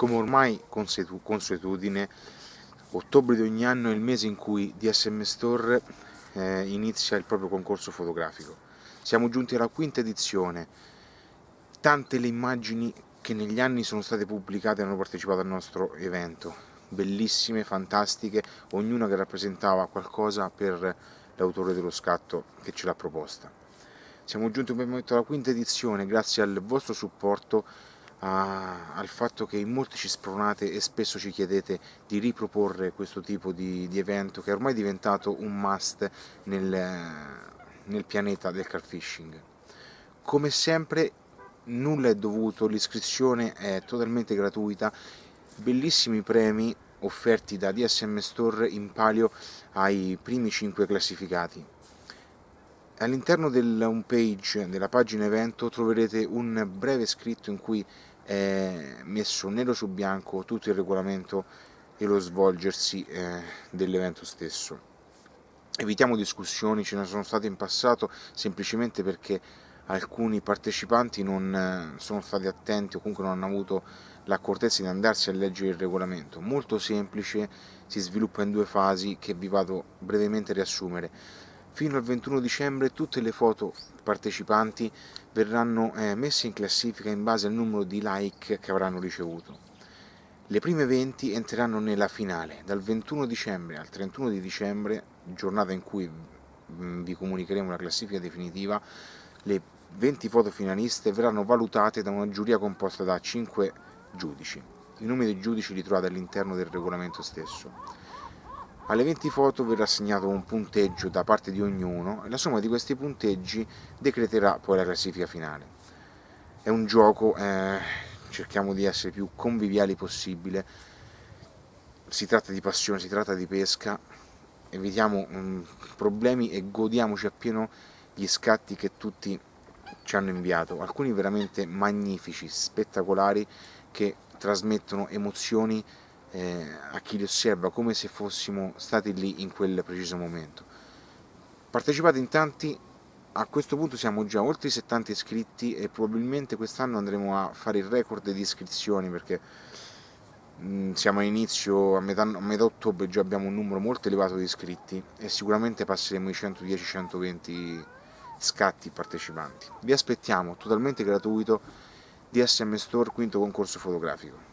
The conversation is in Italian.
come ormai consuetudine, ottobre di ogni anno è il mese in cui DSM Store inizia il proprio concorso fotografico. Siamo giunti alla quinta edizione, tante le immagini che negli anni sono state pubblicate e hanno partecipato al nostro evento, bellissime, fantastiche, ognuna che rappresentava qualcosa per l'autore dello scatto che ce l'ha proposta. Siamo giunti per il momento alla quinta edizione grazie al vostro supporto, al fatto che in molti ci spronate e spesso ci chiedete di riproporre questo tipo di evento che è ormai diventato un must nel pianeta del carpfishing. Come sempre nulla è dovuto, l'iscrizione è totalmente gratuita, bellissimi premi offerti da DSM Store in palio ai primi 5 classificati. All'interno della homepage della pagina evento troverete un breve scritto in cui è messo nero su bianco tutto il regolamento e lo svolgersi dell'evento stesso. Evitiamo discussioni, ce ne sono state in passato semplicemente perché alcuni partecipanti non sono stati attenti o comunque non hanno avuto l'accortezza di andarsi a leggere il regolamento. Molto semplice, si sviluppa in due fasi che vi vado brevemente a riassumere. Fino al 21 dicembre tutte le foto partecipanti verranno messe in classifica in base al numero di like che avranno ricevuto. Le prime 20 entreranno nella finale. Dal 21 dicembre al 31 di dicembre, giornata in cui vi comunicheremo la classifica definitiva, le 20 foto finaliste verranno valutate da una giuria composta da 5 giudici. I nomi dei giudici li trovate all'interno del regolamento stesso. Alle 20 foto verrà assegnato un punteggio da parte di ognuno e la somma di questi punteggi decreterà poi la classifica finale. È un gioco, cerchiamo di essere più conviviali possibile, si tratta di passione, si tratta di pesca, evitiamo problemi e godiamoci appieno gli scatti che tutti ci hanno inviato, alcuni veramente magnifici, spettacolari, che trasmettono emozioni a chi li osserva come se fossimo stati lì in quel preciso momento. Partecipate in tanti, a questo punto siamo già oltre i 70 iscritti e probabilmente quest'anno andremo a fare il record di iscrizioni perché siamo all'inizio, a metà ottobre già abbiamo un numero molto elevato di iscritti e sicuramente passeremo i 110-120 scatti partecipanti. Vi aspettiamo, totalmente gratuito, DSM Store, quinto concorso fotografico.